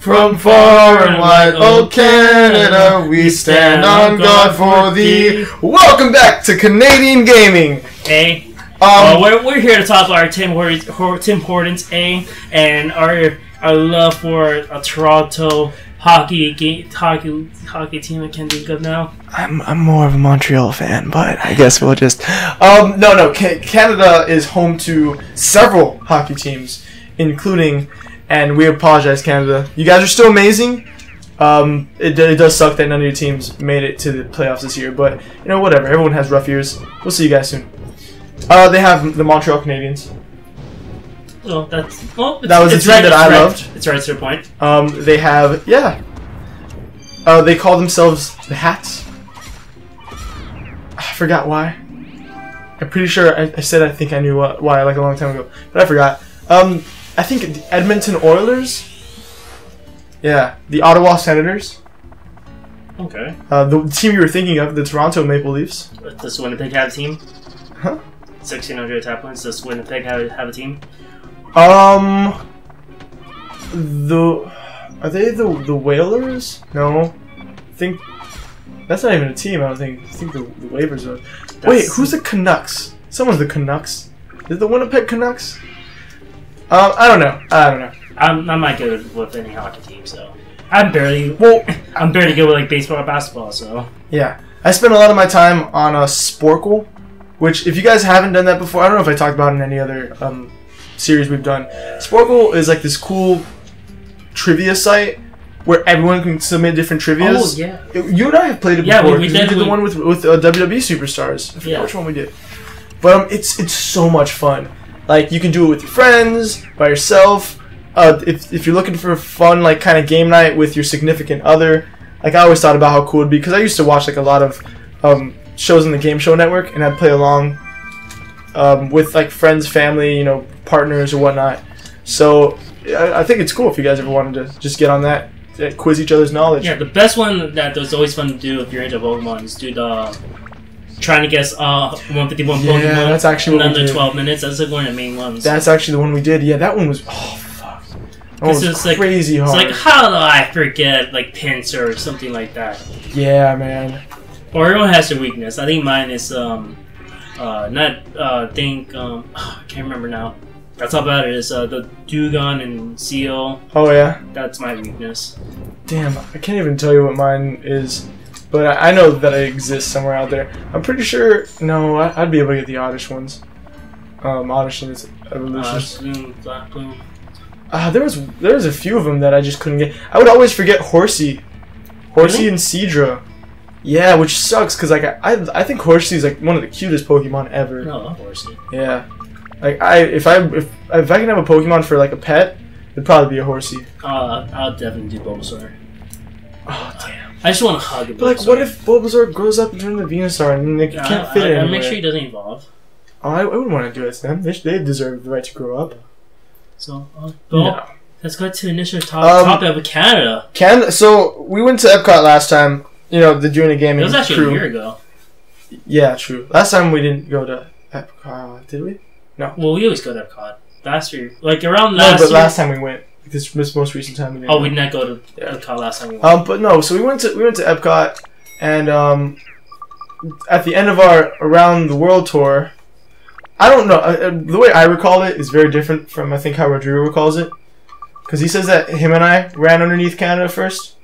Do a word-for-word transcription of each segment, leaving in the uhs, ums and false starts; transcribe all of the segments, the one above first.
From far and wide, oh Canada, we stand on guard for thee. Welcome back to Canadian Gaming. Hey, um, uh, we're, we're here to talk about our Tim Hortons, Tim Hortons, eh? And our our love for a Toronto hockey game, hockey hockey team that can do good now. I'm I'm more of a Montreal fan, but I guess we'll just um no no Canada is home to several hockey teams, including. And we apologize, Canada. You guys are still amazing. Um, it, it does suck that none of your teams made it to the playoffs this year, but you know, whatever. Everyone has rough years. We'll see you guys soon. Uh, they have the Montreal Canadiens. Well, that's well. That was the team right, that I right. loved. It's right to your point. Um, they have yeah. Uh, they call themselves the Hats. I forgot why. I'm pretty sure I, I said I think I knew what, why like a long time ago, but I forgot. Um. I think the Edmonton Oilers, yeah, the Ottawa Senators. Okay. Uh, the team you were thinking of, the Toronto Maple Leafs. Does Winnipeg have a team? Huh? Sixteen hundred tap points. Does Winnipeg have have a team? Um, the are they the the Whalers? No, I think that's not even a team. I don't think. I think the the Whalers are. That's... Wait, who's the Canucks? Someone's the Canucks. Is the Winnipeg Canucks? Um, I don't know. I don't know. I'm, I'm not good with any hockey team, so I'm barely. Well, I'm barely good with like baseball or basketball, so. Yeah, I spend a lot of my time on a Sporkle, which if you guys haven't done that before, I don't know if I talked about it in any other um, series we've done. Sporkle is like this cool trivia site where everyone can submit different trivias. Oh yeah. It, you and I have played it yeah, before. Yeah, we, we did. We did the we... one with with uh, W W E superstars. I forget yeah. which one we did, but um, it's it's so much fun. Like, you can do it with your friends, by yourself. Uh, if, if you're looking for a fun, like, kind of game night with your significant other. Like, I always thought about how cool it would be. Because I used to watch, like, a lot of um, shows on the Game Show Network. And I'd play along um, with, like, friends, family, you know, partners or whatnot. So, I, I think it's cool if you guys ever wanted to just get on that. Quiz each other's knowledge. Yeah, the best one that was always fun to do if you're into Pokemon is do the... Trying to guess uh one fifty-one yeah, Pokemon that's actually in under twelve minutes. That's like one of the main ones. That's actually the one we did. Yeah, that one was oh fuck. That one was crazy like, hard. It's like how do I forget like pincer or something like that? Yeah, man. Or everyone has their weakness. I think mine is um uh not uh think um oh, I can't remember now. That's how bad it is. Uh, the Dugong and Seal. Oh yeah. That's my weakness. Damn, I can't even tell you what mine is. But I know that it exists somewhere out there. I'm pretty sure. No, I'd be able to get the oddish ones. Um, oddish and its evolution. Uh, there was there was a few of them that I just couldn't get. I would always forget Horsey, Horsey really? and Seadra. Yeah, which sucks because like I, I I think Horsey is like one of the cutest Pokemon ever. No, I love Horsey. Yeah, like I if I if if I can have a Pokemon for like a pet, it'd probably be a Horsey. Uh, I'll definitely do Bulbasaur. Oh damn. I just want to hug it. Like, what if Bulbasaur grows up and turns into Venusaur and they yeah, can't fit I, I, in? I make sure he doesn't evolve. Oh, I, I wouldn't want to do it to them. They, they deserve the right to grow up. So, uh, well, no. let's go to the initial top, um, topic of Canada. Canada. So, we went to Epcot last time. You know, the doing a gaming. It was actually crew. a year ago. Yeah, true. Last time we didn't go to Epcot, did we? No. Well, we always go to Epcot. Last year, like around last. No, but year, last time we went. This, this most recent time. Oh, we did not go to Epcot last time. We went. Um, but no, so we went to we went to Epcot, and um, at the end of our around the world tour, I don't know uh, the way I recall it is very different from I think how Rodrigo recalls it, because he says that him and I ran underneath Canada first,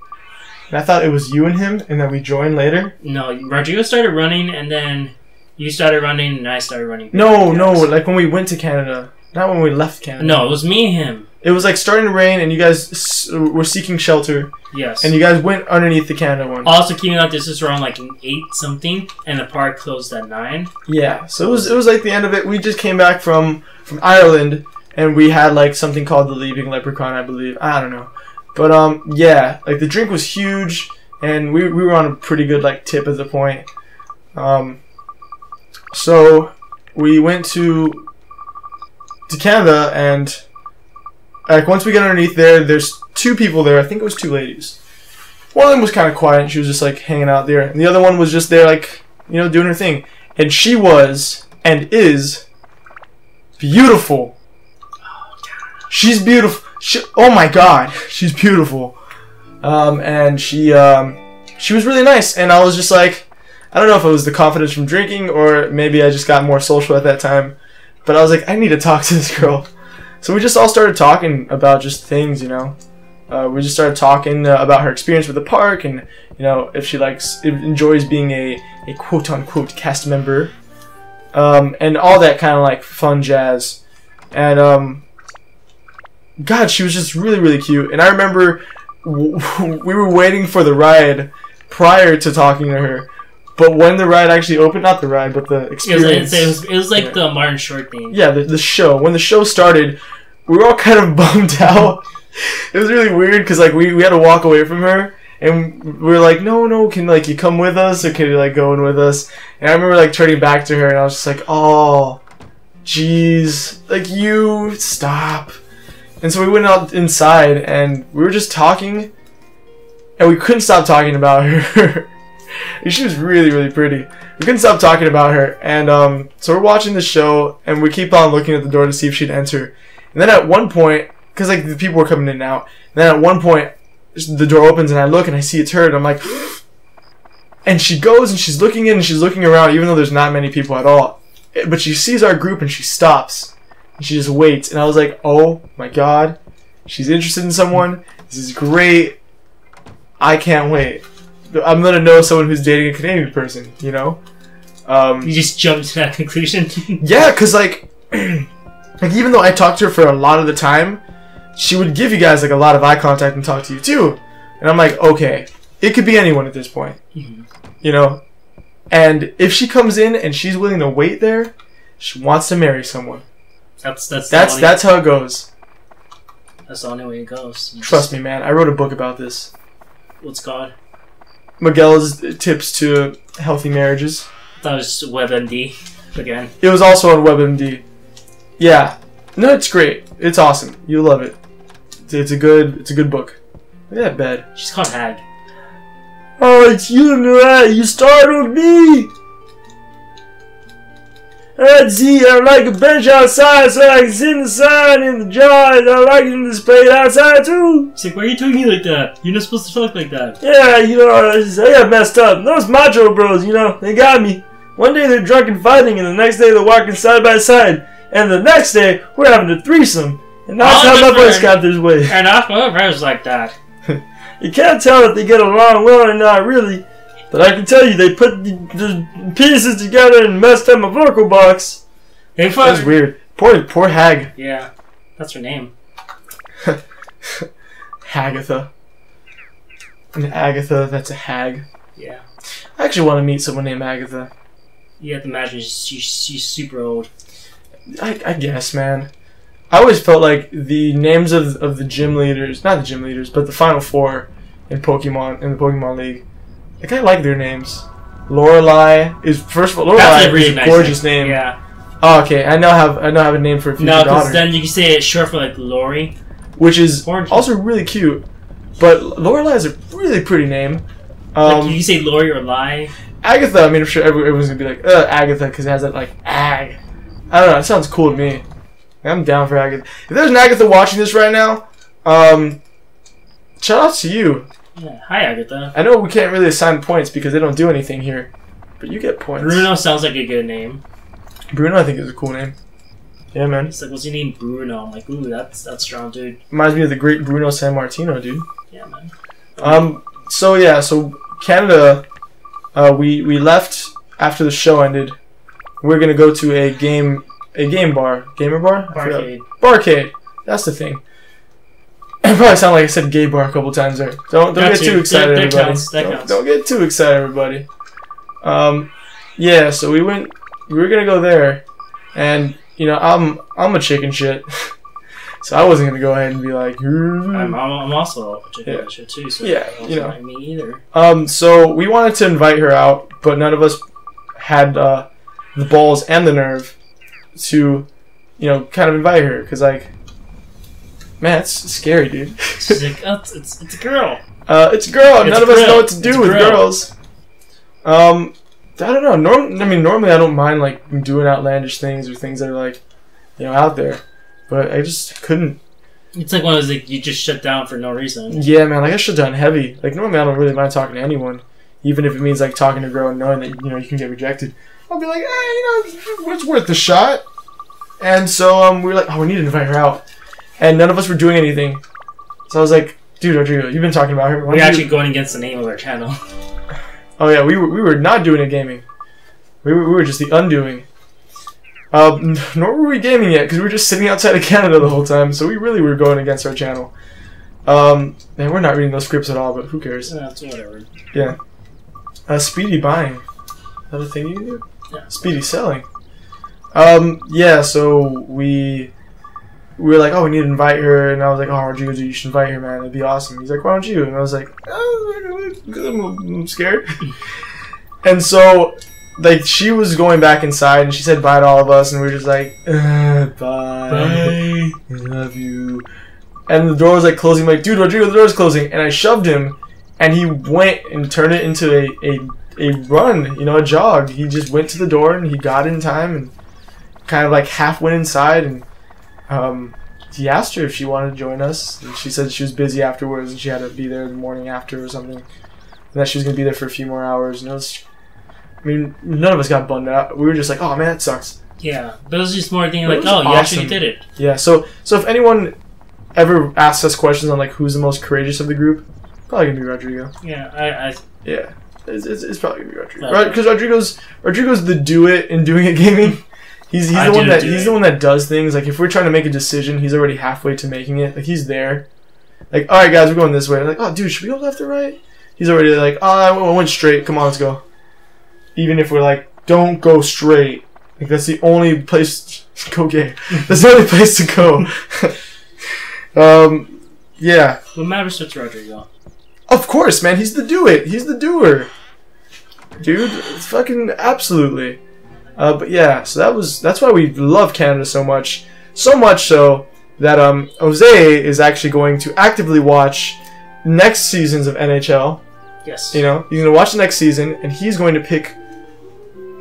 and I thought it was you and him, and that we joined later. No, Rodrigo started running, and then you started running, and I started running. No, no, like when we went to Canada, not when we left Canada. No, it was me and him. It was like starting to rain, and you guys were seeking shelter. Yes. And you guys went underneath the Canada one. Also, keeping out this was around like an eight something, and the park closed at nine. Yeah. So it was it was like the end of it. We just came back from from Ireland, and we had like something called the Leaving Leprechaun, I believe. I don't know, but um, yeah, like the drink was huge, and we, we were on a pretty good like tip at the point. Um, so we went to to Canada, and like once we get underneath there, there's two people there. I think it was two ladies. One of them was kind of quiet, and she was just like hanging out there, and the other one was just there, like, you know, doing her thing. And she was and is beautiful. She's beautiful. She, oh my God, she's beautiful. Um, and she um, she was really nice, and I was just like, I don't know if it was the confidence from drinking or maybe I just got more social at that time, but I was like, I need to talk to this girl. So we just all started talking about just things, you know. Uh, we just started talking uh, about her experience with the park, and you know, if she likes, if enjoys being a, a quote-unquote cast member, um, and all that kind of like fun jazz. And um, God, she was just really, really cute. And I remember w we were waiting for the ride prior to talking to her, but when the ride actually opened, not the ride, but the experience. It was like, it was like yeah. the Martin Short thing. Yeah, the, the show. When the show started, we were all kind of bummed out. It was really weird because like we, we had to walk away from her, and we were like, no, no, can like you come with us, or can you like go in with us? And I remember like turning back to her, and I was just like, oh, jeez, like you stop. And so we went out inside, and we were just talking, and we couldn't stop talking about her. She was really, really pretty. We couldn't stop talking about her, and um, so we're watching the show, and we keep on looking at the door to see if she'd enter. And then at one point, because like the people were coming in and out, and then at one point the door opens, and I look and I see it's her, and I'm like, and she goes and she's looking in and she's looking around, even though there's not many people at all, but she sees our group and she stops and she just waits. And I was like, oh my God, she's interested in someone. This is great. I can't wait. I'm gonna know someone who's dating a Canadian person, you know. Um, you just jumped to that conclusion. Yeah, because like, like even though I talked to her for a lot of the time, she would give you guys like a lot of eye contact and talk to you too, and I'm like, okay, it could be anyone at this point, mm-hmm. you know. And if she comes in and she's willing to wait there, she wants to marry someone. That's that's that's that's how it goes. That's the only way it goes. Trust me, man. I wrote a book about this. What's called? Miguel's tips to healthy marriages. That was WebMD again. It was also on WebMD. Yeah. No, it's great. It's awesome. You love it. It's, it's a good. It's a good book. Look at that bed. She's called Hag. Oh, it's you, Nora. You startled me. Let's see. I like a bench outside, so I can sit inside in the jar. I like it displayed outside too. It's like, why are you talking like that? You're not supposed to talk like that. Yeah, you know, I, just, I got messed up. Those macho bros, you know, they got me. One day they're drunk and fighting, and the next day they're walking side by side. And the next day, we're having a threesome. And that's how my boys got this way. And I my friends like that. You can't tell if they get along well or not, really. But I can tell you, they put the, the pieces together and messed up my vocal box. Hey, that's her. Weird. Poor, poor Hag. Yeah, that's her name. Hagatha. And Agatha, that's a hag. Yeah. I actually want to meet someone named Agatha. You have to imagine she's, she's super old. I, I guess, man. I always felt like the names of of the gym leaders, not the gym leaders, but the Final Four in Pokemon in the Pokemon League. Like I like their names. Lorelai is first of all. Lorelai really is a gorgeous name. name. Yeah. Oh, okay, I now have I now have a name for a future daughter. No, because then you can say it's short for like Lori, which is Orange. Also really cute. But Lorelai is a really pretty name. Um, like, you can say Lori or Lai. Agatha. I mean, I'm sure everyone's gonna be like, "Ugh, Agatha," because it has that like ag. I don't know, it sounds cool to me. I'm down for Agatha. If there's an Agatha watching this right now, um, shout out to you. Yeah, hi, Agatha. I know we can't really assign points because they don't do anything here, but you get points. Bruno sounds like a good name. Bruno, I think, is a cool name. Yeah, man. It's like, what's your name, Bruno? I'm like, ooh, that's, that's strong, dude. Reminds me of the great Bruno Sammartino, dude. Yeah, man. Um, so, yeah, so Canada, uh, we, we left after the show ended. We're gonna go to a game, a game bar, gamer bar, barcade, barcade. That's the thing. I probably sound like I said gay bar a couple times there. Don't don't Got get you. too excited, that, that everybody. Counts. That don't, counts. don't get too excited, everybody. Um, yeah. So we went. We were gonna go there, and you know, I'm I'm a chicken shit. So I wasn't going to go ahead and be like, mm. I'm, I'm also a chicken yeah. shit too, so yeah, you know. Me either. Um, so we wanted to invite her out, but none of us had uh, the balls and the nerve to, you know, kind of invite her, because, like, man, it's scary, dude. She's like, oh, it's, it's, it's a girl. Uh, it's a girl. It's none a of us know what to do it's with girls. Um, I don't know. Norm- I mean, normally I don't mind, like, doing outlandish things or things that are, like, you know, out there. But I just couldn't. It's like one of those, like, you just shut down for no reason. Yeah, man, like, I shut down heavy. Like, normally I don't really mind talking to anyone, even if it means, like, talking to a girl and knowing that, you know, you can get rejected. I'll be like, eh, you know, it's worth the shot. And so um, we were like, oh, we need to invite her out. And none of us were doing anything. So I was like, dude, Rodrigo, you've been talking about her. We're actually you... going against the name of our channel. Oh, yeah, we were, we were not doing it gaming. We were, we were just the undoing. Uh, nor were we gaming yet, because we were just sitting outside of Canada the whole time, so we really were going against our channel. Um, and we're not reading those scripts at all, but who cares? Yeah, it's whatever. Yeah. Uh, speedy buying. Is that a thing you do? Yeah. Speedy selling. Um, yeah, so we we were like, oh, we need to invite her, and I was like, oh, Rodrigo, you should invite her, man, it'd be awesome. He's like, why don't you? And I was like, oh, I'm scared. And so, like, she was going back inside, and she said bye to all of us, and we were just like, uh, bye, bye, I love you. And the door was, like, closing. I'm like, dude, Rodrigo, the door's closing. And I shoved him, and he went and turned it into a, a, a run, you know, a jog. He just went to the door, and he got in time, and kind of, like, half went inside, and um, he asked her if she wanted to join us, and she said she was busy afterwards, and she had to be there the morning after or something, and that she was going to be there for a few more hours, and it was... I mean, none of us got bummed out. We were just like, oh, man, that sucks. Yeah, but it was just more thing like, oh, awesome. You actually did it. Yeah, so so if anyone ever asks us questions on, like, who's the most courageous of the group, probably going to be Rodrigo. Yeah, I... I yeah, it's, it's, it's probably going to be Rodrigo. Because Rodrigo's, Rodrigo's the do-it in doing it gaming. He's, he's, the one that, he's the one that does things. Like, if we're trying to make a decision, he's already halfway to making it. Like, he's there. Like, all right, guys, we're going this way. I'm like, oh, dude, should we go left or right? He's already like, oh, I went straight. Come on, let's go. Even if we're like, don't go straight. Like, that's the only place to go gay. That's the only place to go. um, yeah. What matters to Rodrigo? Of course, man. He's the do-it. He's the doer. Dude, it's fucking absolutely. Uh, but yeah, so that was, that's why we love Canada so much. So much so that um, Jose is actually going to actively watch next seasons of N H L. Yes. You know, he's going to watch the next season, and he's going to pick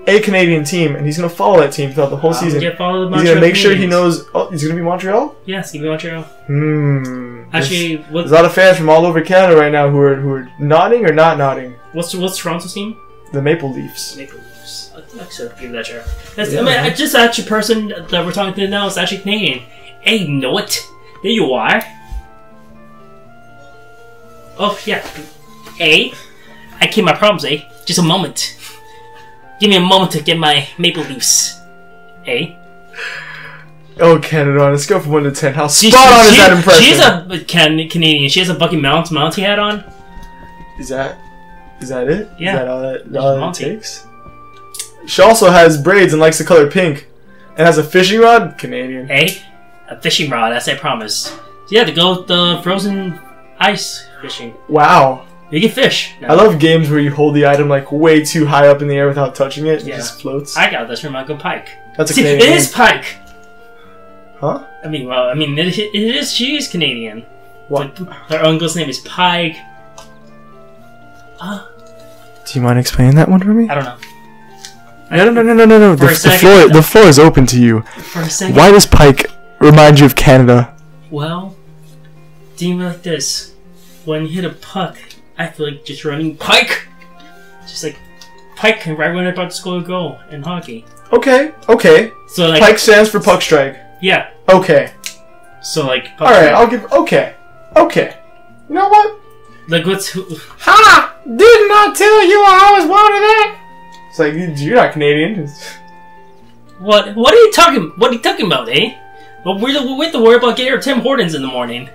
a Canadian team, and he's going to follow that team throughout the whole um, season. He's going to make sure he knows... Oh, he's going to be Montreal? Yes, he's going to be Montreal. Hmm. Actually, there's, there's a lot of fans from all over Canada right now who are who are nodding or not nodding. What's what's Toronto's team? The Maple Leafs. Maple Leafs. I think I should give that chair. That's, yeah, I mean, man. Just actually, person that we're talking to now is actually Canadian. Hey, you know it. There you are. Oh, yeah. Hey, I keep my problems, eh? Just a moment. Give me a moment to get my Maple Leafs. Eh? Oh, Canada, on a scale from one to ten, how spot she, on she, is that impression? She's a can, Canadian. She has a Bucky Mount Mountie hat on. Is that is that it? Yeah. Is that all that, all that it takes? She also has braids and likes the color pink, and has a fishing rod. Canadian. Eh? A fishing rod, as I promised. So yeah, to go with the frozen ice fishing. Wow. You can fish. No. I love games where you hold the item like way too high up in the air without touching it. Yeah. It just floats. I got this from Michael Pike. That's a See, Canadian. It is Pike. Huh? I mean, well, I mean, it, it is. She is Canadian. What? Like, her uncle's name is Pike. Huh? Do you mind explaining that one for me? I don't know. No, no, no, no, no, no. The, the floor, no. the floor is open to you. For a second. Why does Pike remind you of Canada? Well, think like this: when you hit a puck. I feel like just running Pike! Just like, Pike, right when I'm about to score a goal in hockey. Okay, okay. So like, Pike stands for puck strike. Yeah. Okay. So like, puck Alright, I'll give, okay. Okay. You know what? Like what's... Ha! Didn't I tell you I always wanted that? It's like, you're not Canadian. What What are you talking, what are you talking about, eh? Well, we're the, we have to worry about getting our Tim Hortons in the morning.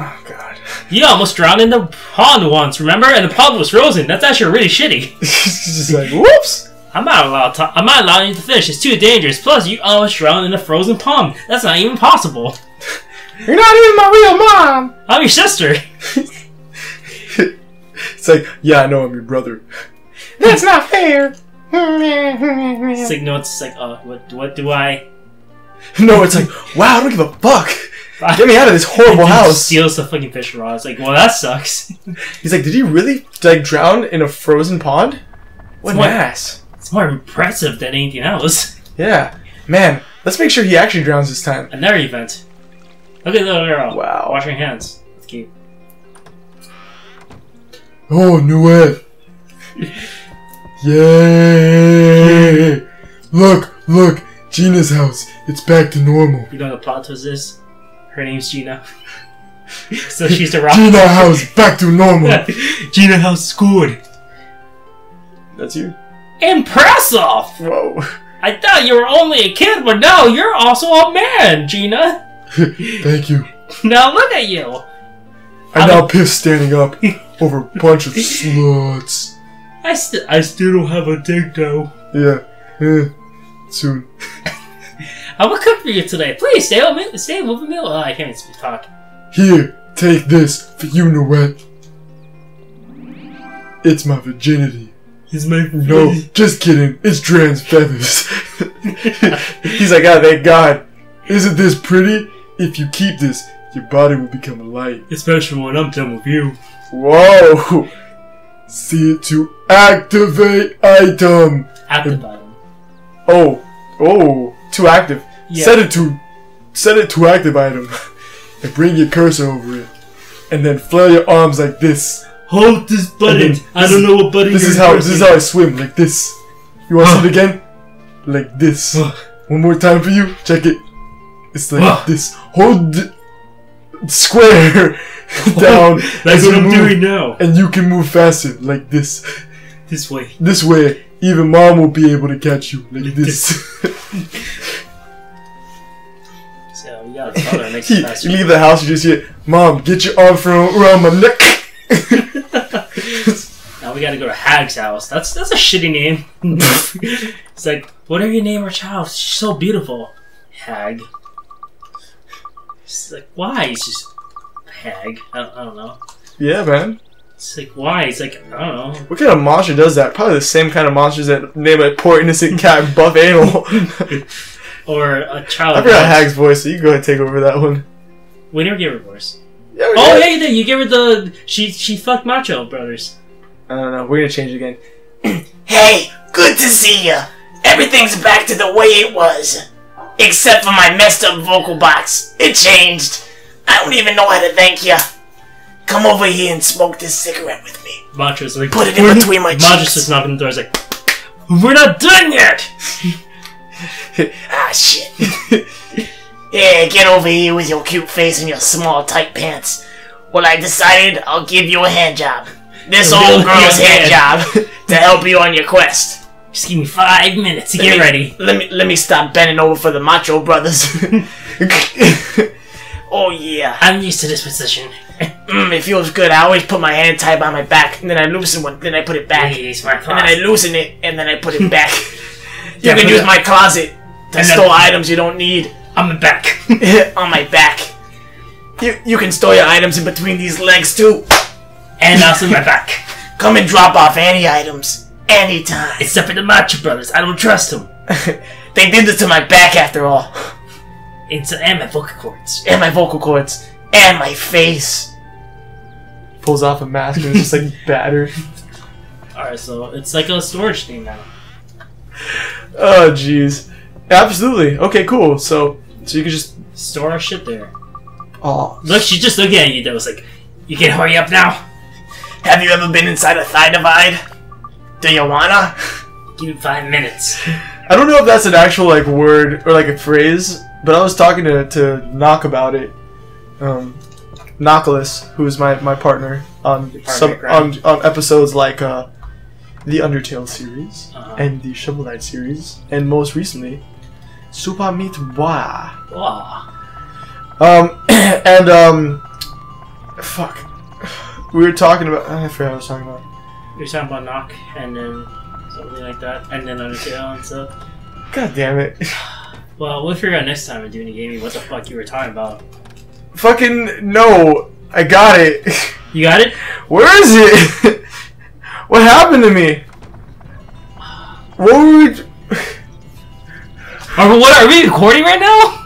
Oh, God. You almost drowned in the pond once, remember? And the pond was frozen. That's actually really shitty. It's just like, whoops. I'm not allowed to, I'm not allowing you to fish. It's too dangerous. Plus, you almost drowned in a frozen pond. That's not even possible. You're not even my real mom! I'm your sister! It's like, yeah, I know I'm your brother. That's not fair! It's like, no, it's like, oh, what, what do I... No, it's like, wow, I don't give a fuck! Get me out of this horrible house! Steals the fucking fish raw. It's like, well, that sucks. He's like, did he really, like, drown in a frozen pond? What an ass. It's more impressive than anything else. Yeah. Man, let's make sure he actually drowns this time. Another event. Look at the little girl. Wow. Washing hands. Let's keep. Oh, new wave. Yay! Look, look, Gina's house. It's back to normal. You know what the plot twist is? Her name's Gina. So she's the rock. Gina house back to normal. Gina house scored. That's you. Impressive! Whoa. I thought you were only a kid, but no, you're also a man, Gina. Thank you. Now look at you. I'm, I'm now pissed standing up over a bunch of sluts. I still, I still don't have a dick though. Yeah, eh. Soon. I will cook for you today. Please stay over, stay over me. Oh, I can't even talk. Here, take this for you, Noet. It's my virginity. It's my virginity. No, just kidding. It's Dran's feathers. He's like, oh, thank God. Isn't this pretty? If you keep this, your body will become a light. Especially when I'm done with you. Whoa! See it to activate item. Active item. Oh, oh, to active. Yeah. Set it to, set it to active item, and bring your cursor over it, and then flail your arms like this. Hold this button. This, I don't know what button. This you're is how cursing. This is how I swim like this. You want to see it again? Like this. One more time for you. Check it. It's like huh. this. Hold th square down. That's what I'm move, doing now. And you can move faster, like this. This way. This way. Even mom will be able to catch you, like, like this. this. So we gotta tell her next time. You leave the house, you just hear, Mom, get your arm from around my neck. Now we gotta go to Hag's house. That's that's a shitty name. It's like, what are you name our child? She's so beautiful. Hag. It's like, why? It's just Hag. I don't, I don't know. Yeah, man. It's like, why? It's like, I don't know. What kind of monster does that? Probably the same kind of monsters that name a poor innocent cat buff animal. Or a child. I forgot Hag's voice, so you can go ahead and take over that one. We never gave her voice. Yeah, oh, yeah, you did. You gave her the... She, she fucked Macho Brothers. I don't know. We're going to change it again. Hey, good to see you. Everything's back to the way it was. Except for my messed up vocal box. It changed. I don't even know how to thank you. Come over here and smoke this cigarette with me. Macho's like... Put it in between my cheeks. Macho's just knocking the door. He's like... We're not done yet! Ah, shit. Yeah, get over here with your cute face and your small, tight pants. Well, I decided I'll give you a hand job. This old girl's hand job to help you on your quest. Just give me five minutes to get ready. Let me let me stop bending over for the Macho Brothers. Oh yeah, I'm used to this position. Mm, it feels good. I always put my hand tied by my back, and then I loosen one, then I put it back, and then I loosen it, and then I put it back. You can use my closet to store items you don't need. On my back. On my back. You you can store your items in between these legs too. And also my back. Come and drop off any items. Anytime. Except for the Macho Brothers. I don't trust them. They did this to my back after all. It's, and my vocal cords. And my vocal cords. And my face. Pulls off a mask and it's just like battered. Alright, so it's like a storage thing now. Oh, jeez. Absolutely. Okay, cool. So so you can just... Store our shit there. Oh. Look, she's just looking at you that was like, you can hurry up now. Have you ever been inside a thigh divide? Do you wanna? Give me five minutes. I don't know if that's an actual like word or like a phrase, but I was talking to to Nock about it. Um, Nockless, who is my my partner on partner some on, on episodes like uh, the Undertale series uh-huh. and the Shovel Knight series, and most recently, Super Meat Boy. Wow. Um, and um, fuck, we were talking about. I forgot what I was talking about. You're talking about Knock, and then something like that, and then Undertale and stuff. God damn it. Well, we'll figure out next time we're doing a game what the fuck you were talking about. Fucking no. I got it. You got it? Where is it? What happened to me? What were we... Are, what, are we recording right now?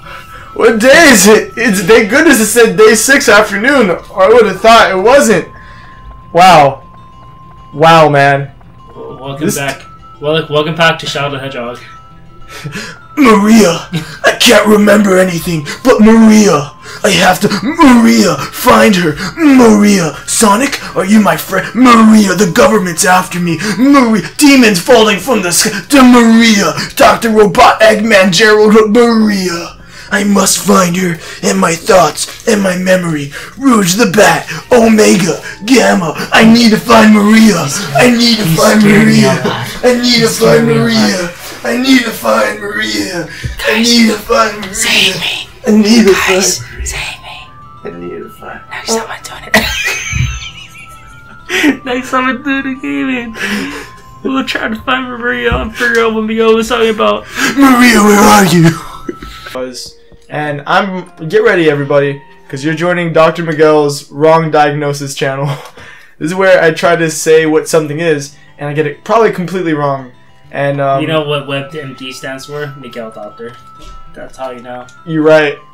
What day is it? It's day goodness it said day six afternoon. Or I would have thought it wasn't. Wow. Wow, man. Welcome this back. Well, welcome back to Shadow the Hedgehog. Maria, I can't remember anything, but Maria, I have to, Maria, find her, Maria, Sonic, are you my friend, Maria, the government's after me, Maria, demons falling from the sky, to Maria, Doctor Robot, Eggman, Gerald, Maria, I must find her, in my thoughts, in my memory, Rouge the Bat, Omega, Gamma, I need to find Maria, I need to find Maria, I need to find Maria. I need to find Maria. Guys, I need to find Maria. Save me. I need to Guys, find Maria. Save me. I need to find Maria. Next time I turn it. Next time I do the game, man. We'll try to find Maria and figure out what Miguel was talking about. Maria, where are you? And I'm... Get ready, everybody. Because you're joining Doctor Miguel's Wrong Diagnosis channel. This is where I try to say what something is, and I get it probably completely wrong. And um, you know what WebMD stands for? Miguel Doctor. That's how you know. You're right.